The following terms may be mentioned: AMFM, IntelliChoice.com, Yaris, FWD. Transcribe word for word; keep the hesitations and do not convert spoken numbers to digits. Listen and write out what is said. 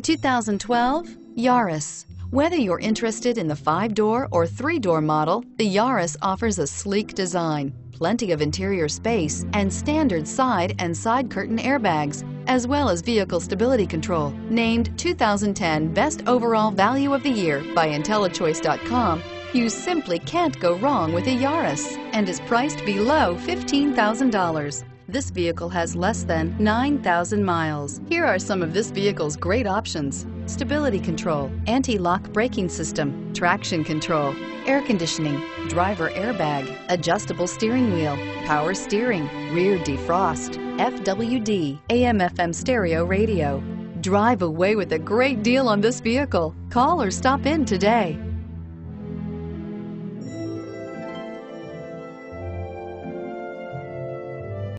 two thousand twelve Yaris. Whether you're interested in the five-door or three-door model, the Yaris offers a sleek design, plenty of interior space, and standard side and side curtain airbags, as well as vehicle stability control. Named two thousand ten Best Overall Value of the Year by IntelliChoice dot com, you simply can't go wrong with a Yaris, and is priced below fifteen thousand dollars. This vehicle has less than nine thousand miles. Here are some of this vehicle's great options: stability control, anti-lock braking system, traction control, air conditioning, driver airbag, adjustable steering wheel, power steering, rear defrost, F W D, A M F M stereo radio. Drive away with a great deal on this vehicle. Call or stop in today.